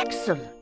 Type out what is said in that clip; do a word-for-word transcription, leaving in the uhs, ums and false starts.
Excellent.